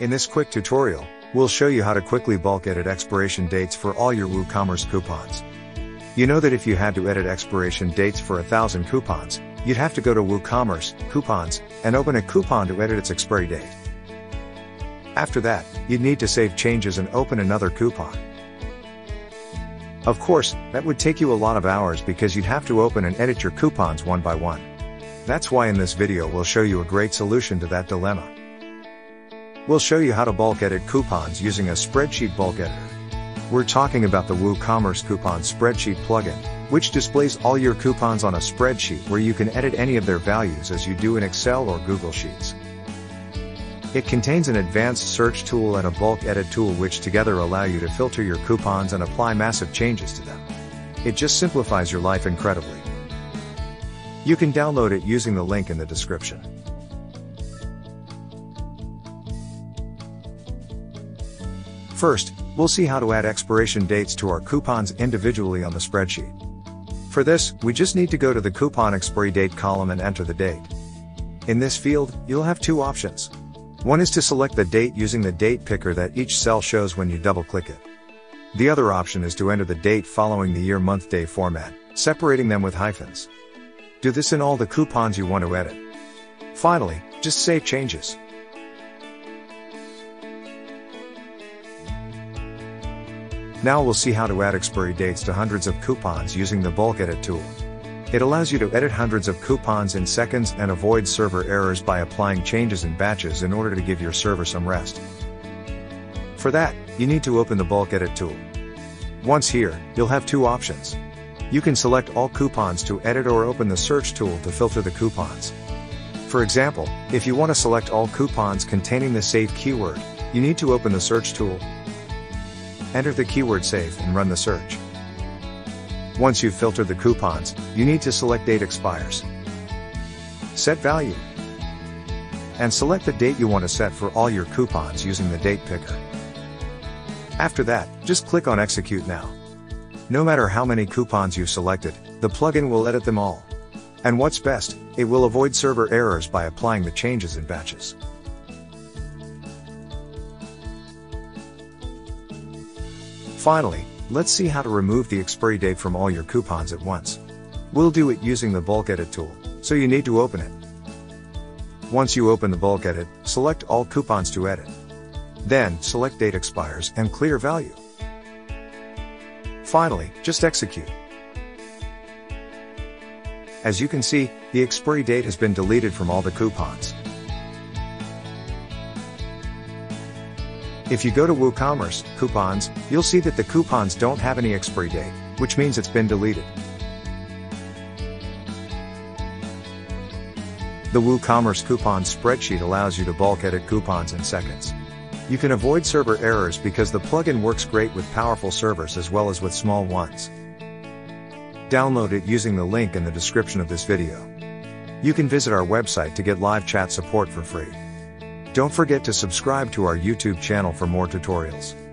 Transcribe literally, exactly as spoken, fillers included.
In this quick tutorial, we'll show you how to quickly bulk edit expiration dates for all your WooCommerce coupons. You know that if you had to edit expiration dates for a thousand coupons, you'd have to go to WooCommerce Coupons and open a coupon to edit its expiry date. After that, you'd need to save changes and open another coupon. Of course, that would take you a lot of hours because you'd have to open and edit your coupons one by one. That's why in this video we'll show you a great solution to that dilemma. We'll show you how to bulk edit coupons using a spreadsheet bulk editor. We're talking about the WooCommerce Coupons Spreadsheet plugin, which displays all your coupons on a spreadsheet where you can edit any of their values as you do in Excel or Google Sheets. It contains an advanced search tool and a bulk edit tool which together allow you to filter your coupons and apply massive changes to them. It just simplifies your life incredibly. You can download it using the link in the description. First, we'll see how to add expiration dates to our coupons individually on the spreadsheet. For this, we just need to go to the coupon expiry date column and enter the date. In this field, you'll have two options. One is to select the date using the date picker that each cell shows when you double-click it. The other option is to enter the date following the year-month-day format, separating them with hyphens. Do this in all the coupons you want to edit. Finally, just save changes. Now we'll see how to add expiry dates to hundreds of coupons using the bulk edit tool. It allows you to edit hundreds of coupons in seconds and avoid server errors by applying changes in batches in order to give your server some rest. For that, you need to open the bulk edit tool. Once here, you'll have two options. You can select all coupons to edit or open the search tool to filter the coupons. For example, if you want to select all coupons containing the save keyword, you need to open the search tool, enter the keyword save and run the search. Once you've filtered the coupons, you need to select date expires, set value, and select the date you want to set for all your coupons using the date picker. After that, just click on execute now. No matter how many coupons you've selected, the plugin will edit them all. And what's best, it will avoid server errors by applying the changes in batches. Finally, let's see how to remove the expiry date from all your coupons at once. We'll do it using the bulk edit tool, so you need to open it. Once you open the bulk edit, select all coupons to edit. Then, select date expires and clear value. Finally, just execute. As you can see, the expiry date has been deleted from all the coupons. If you go to WooCommerce Coupons, you'll see that the coupons don't have any expiry date, which means it's been deleted. The WooCommerce Coupons Spreadsheet allows you to bulk edit coupons in seconds. You can avoid server errors because the plugin works great with powerful servers as well as with small ones. Download it using the link in the description of this video. You can visit our website to get live chat support for free. Don't forget to subscribe to our YouTube channel for more tutorials.